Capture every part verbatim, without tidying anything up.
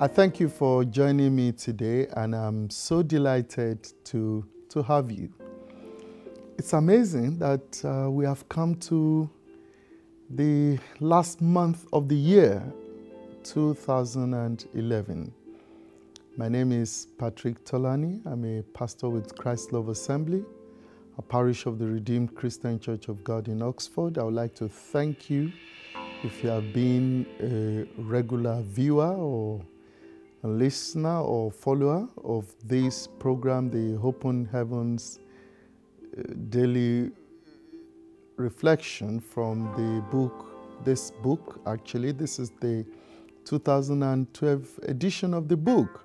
I thank you for joining me today, and I'm so delighted to, to have you. It's amazing that uh, we have come to the last month of the year, two thousand eleven. My name is Patrick Tolani. I'm a pastor with Christ Love Assembly, a parish of the Redeemed Christian Church of God in Oxford. I would like to thank you if you have been a regular viewer or a listener or follower of this program, the Open Heavens daily reflection from the book, this book actually. This is the two thousand twelve edition of the book,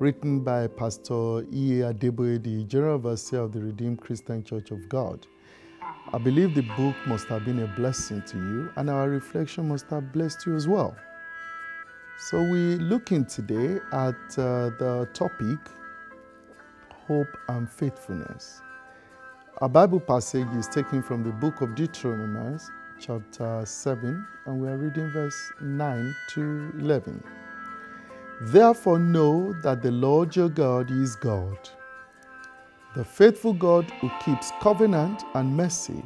written by Pastor E A Adeboye, the General Overseer of the Redeemed Christian Church of God. I believe the book must have been a blessing to you, and our reflection must have blessed you as well. So we're looking today at uh, the topic, hope and faithfulness. Our Bible passage is taken from the book of Deuteronomy, chapter seven, and we are reading verse nine to eleven. Therefore know that the Lord your God is God, the faithful God who keeps covenant and mercy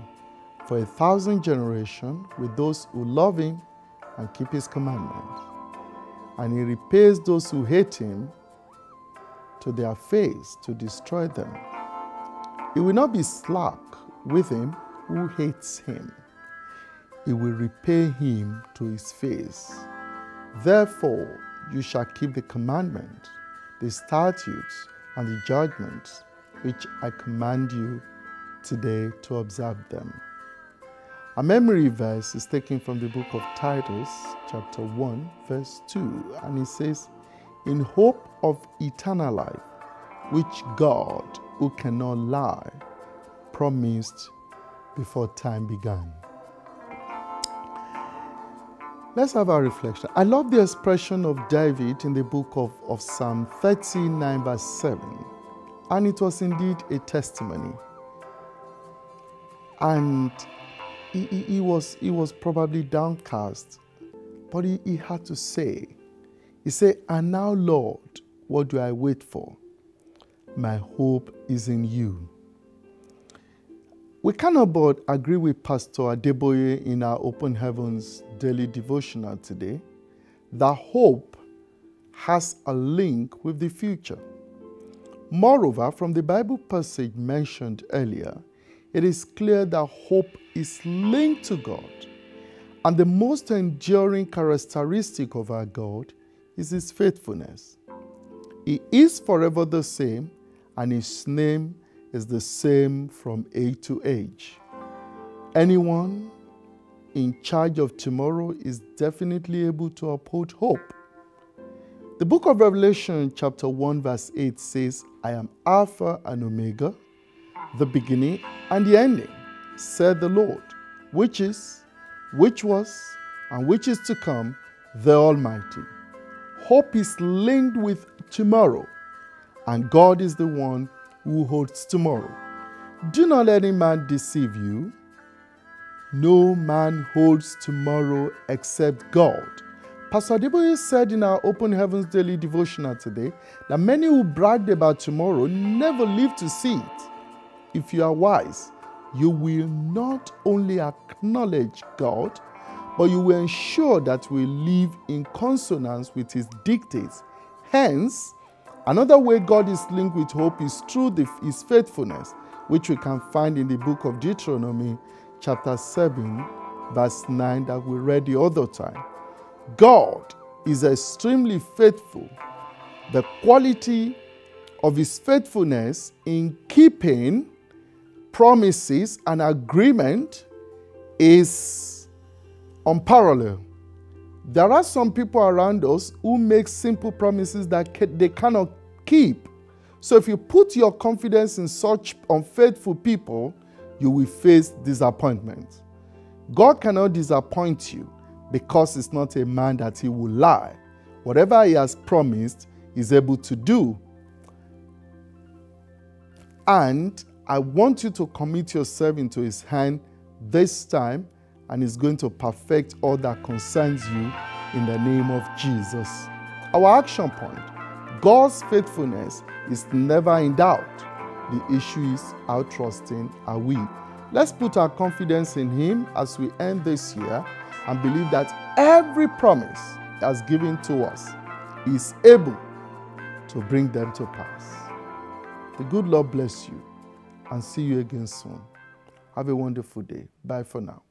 for a thousand generations with those who love him and keep his commandments. And he repays those who hate him to their face to destroy them. He will not be slack with him who hates him. He will repay him to his face. Therefore, you shall keep the commandment, the statutes, and the judgments, which I command you today to observe them. A memory verse is taken from the book of Titus, chapter one, verse two, and it says, in hope of eternal life, which God, who cannot lie, promised before time began. Let's have our reflection. I love the expression of David in the book of, of Psalm thirty-nine, verse seven. And it was indeed a testimony. And he, he, he, was, he was probably downcast, but he, he had to say, he said, and now, Lord, what do I wait for? My hope is in you. We cannot but agree with Pastor Adeboye in our Open Heavens daily devotional today that hope has a link with the future. Moreover, from the Bible passage mentioned earlier, it is clear that hope is linked to God, and the most enduring characteristic of our God is his faithfulness. He is forever the same, and his name is the same from age to age. Anyone in charge of tomorrow is definitely able to uphold hope. The book of Revelation, chapter one, verse eight says, I am Alpha and Omega, the beginning and the ending, said the Lord, which is, which was, and which is to come, the Almighty. Hope is linked with tomorrow, and God is the one who holds tomorrow. Do not let any man deceive you. No man holds tomorrow except God. Pastor Adeboye said in our Open Heavens daily devotional today that many who brag about tomorrow never live to see it. If you are wise, you will not only acknowledge God, but you will ensure that we live in consonance with his dictates. Hence, another way God is linked with hope is through the, his faithfulness, which we can find in the book of Deuteronomy, chapter seven, verse nine, that we read the other time. God is extremely faithful. The quality of his faithfulness in keeping promises and agreement is unparalleled. There are some people around us who make simple promises that they cannot keep. So if you put your confidence in such unfaithful people, you will face disappointment. God cannot disappoint you, because it's not a man that he will lie. Whatever he has promised, he's able to do. And I want you to commit yourself into his hand this time, and he's going to perfect all that concerns you in the name of Jesus. Our action point, God's faithfulness is never in doubt. The issue is how trusting are we. Let's put our confidence in Him as we end this year and believe that every promise He has given to us is able to bring them to pass. The good Lord bless you and see you again soon. Have a wonderful day. Bye for now.